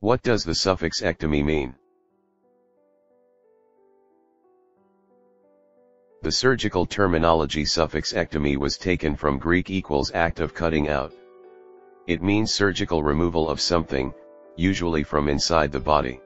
What does the suffix ectomy mean? The surgical terminology suffix ectomy was taken from Greek equals act of cutting out. It means surgical removal of something, usually from inside the body.